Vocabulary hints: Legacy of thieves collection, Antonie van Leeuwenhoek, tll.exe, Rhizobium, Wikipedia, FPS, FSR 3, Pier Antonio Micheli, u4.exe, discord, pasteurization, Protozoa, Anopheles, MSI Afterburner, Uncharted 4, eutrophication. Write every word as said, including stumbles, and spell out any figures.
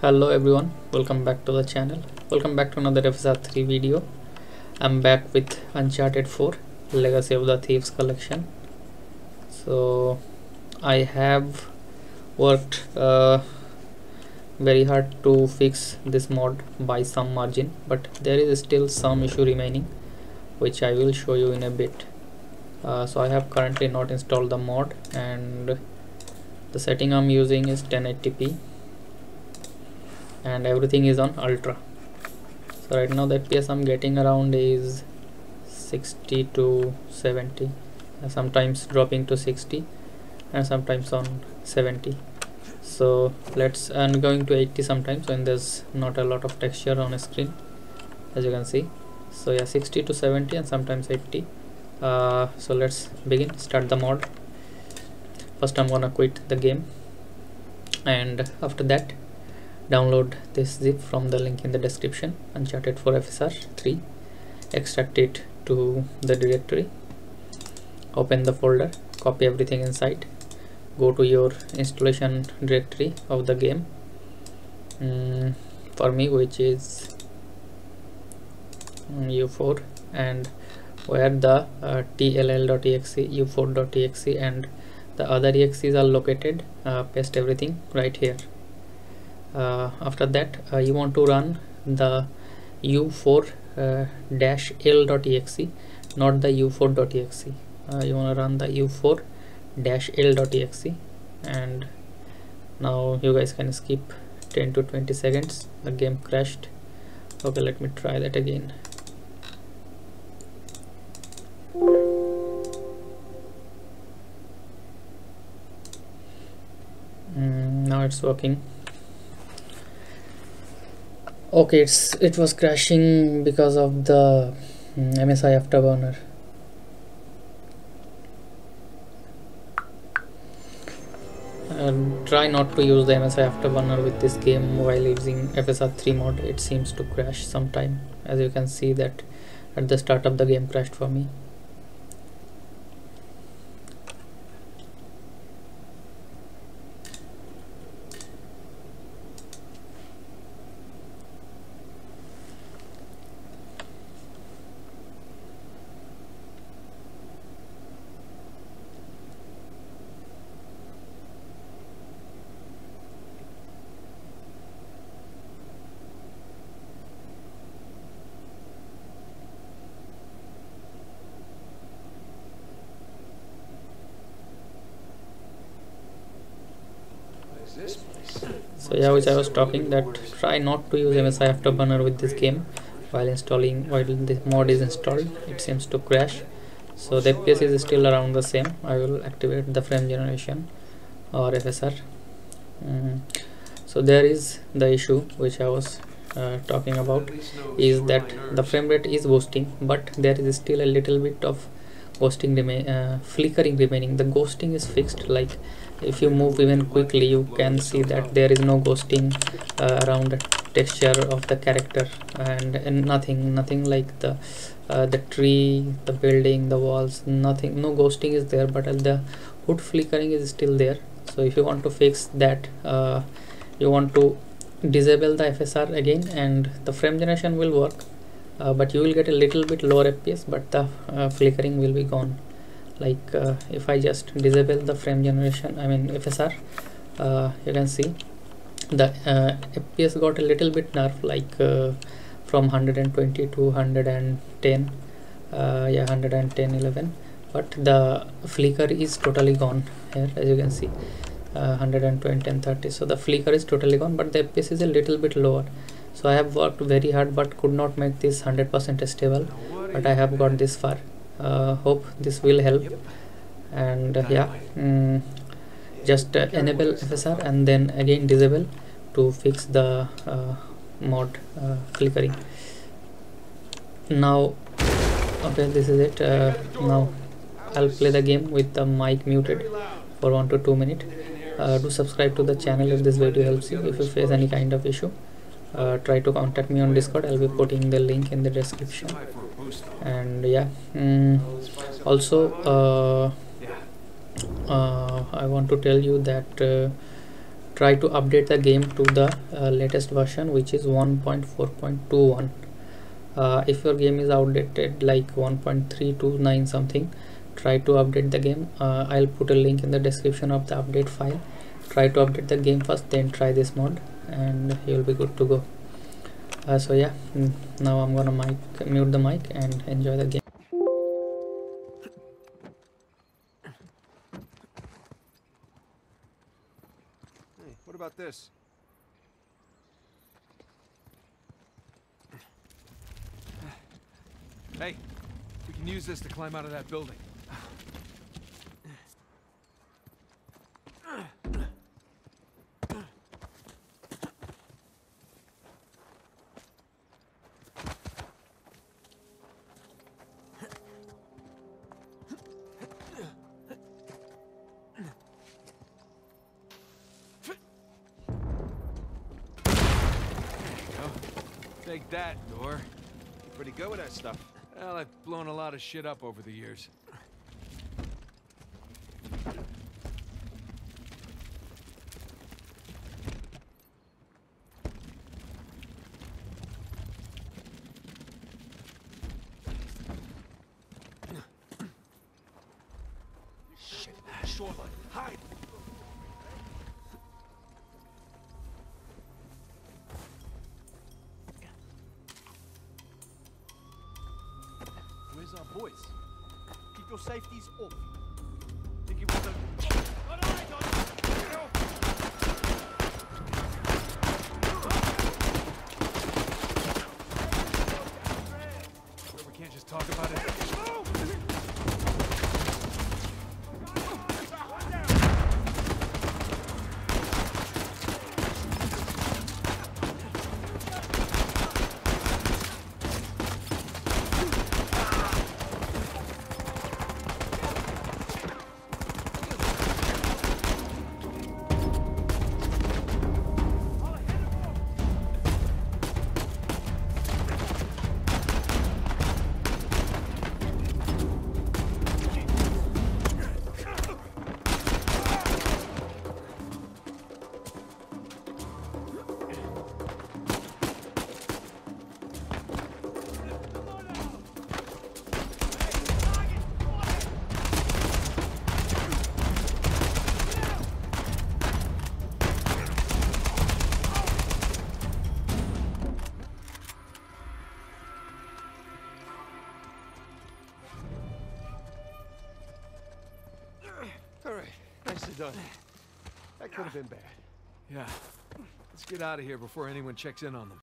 Hello everyone, welcome back to the channel. Welcome back to another F S R three video. I'm back with Uncharted four, Legacy of the Thieves collection. So I have worked uh, very hard to fix this mod by some margin, but there is still some issue remaining, which I will show you in a bit. Uh, so I have currently not installed the mod, and the setting I'm using is ten eighty p. And everything is on ultra. So right now the F P S I'm getting around is sixty to seventy, and sometimes dropping to sixty and sometimes on seventy. So let's and going to eighty sometimes when there's not a lot of texture on a screen, as you can see. So yeah, sixty to seventy and sometimes eighty. Uh, so let's begin, start the mod. First I'm gonna quit the game, and after that download this zip from the link in the description, Uncharted four F S R three, extract it to the directory, open the folder, copy everything inside, go to your installation directory of the game, mm, for me which is u four, and where the uh, t l l dot e x e, u four dot e x e and the other exes are located, uh, paste everything right here. Uh, after that uh, you want to run the u four dash l dot e x e, not the u four dot e x e. Uh, you want to run the u four dash l dot e x e, and now you guys can skip ten to twenty seconds. The game crashed. Okay, let me try that again. Mm, now it's working. Okay, it's it was crashing because of the M S I Afterburner. Uh, try not to use the M S I Afterburner with this game while using F S R three mod. It seems to crash sometime. As you can see that at the start of the game crashed for me. So yeah, which I was talking, that try not to use M S I Afterburner with this game while installing, while this mod is installed. It seems to crash. So the F P S is still around the same. I will activate the frame generation or F S R. Mm. So there is the issue which I was uh, talking about, is that the frame rate is ghosting, but there is still a little bit of ghosting remain, uh, flickering remaining. The ghosting is fixed. Like if you move even quickly, you can see that there is no ghosting uh, around the texture of the character, and, and nothing nothing like the uh, the tree, the building, the walls, nothing, no ghosting is there, but the hood flickering is still there. So if you want to fix that, uh, you want to disable the F S R again, and the frame generation will work. Uh, but you will get a little bit lower F P S, but the uh, flickering will be gone. Like uh, if I just disable the frame generation, I mean F S R, uh, you can see the uh, F P S got a little bit nerf, like uh, from one twenty to one ten, uh, yeah, one ten, eleven, but the flicker is totally gone here, as you can see, uh, one twenty and thirty. So the flicker is totally gone, but the F P S is a little bit lower. So I have worked very hard, but could not make this one hundred percent stable, but I have got this far. Uh, hope this will help. And uh, yeah, mm, just uh, enable F S R and then again disable to fix the uh, mod uh, flickering. Now, okay, this is it. Uh, now I'll play the game with the mic muted for one to two minutes. Uh, do subscribe to the channel if this video helps you. If you face any kind of issue, Uh, try to contact me on Discord. I'll be putting the link in the description. And yeah, mm, also uh, uh, I want to tell you that uh, try to update the game to the uh, latest version, which is one point four point two one. Uh, if your game is outdated like one point three two nine something, try to update the game. uh, I'll put a link in the description of the update file. Try to update the game first, then try this mod and you'll be good to go. Uh, so yeah, now I'm gonna mic, mute the mic and enjoy the game. Hey, what about this? Hey, we can use this to climb out of that building. Take that, door. You're pretty good with that stuff. Well, I've blown a lot of shit up over the years. Shit, shoreline, hide! Our boys, keep your safeties up. Think it was a... Sure, we can't just talk about it. Done. That could have been bad. Yeah. Let's get out of here before anyone checks in on them.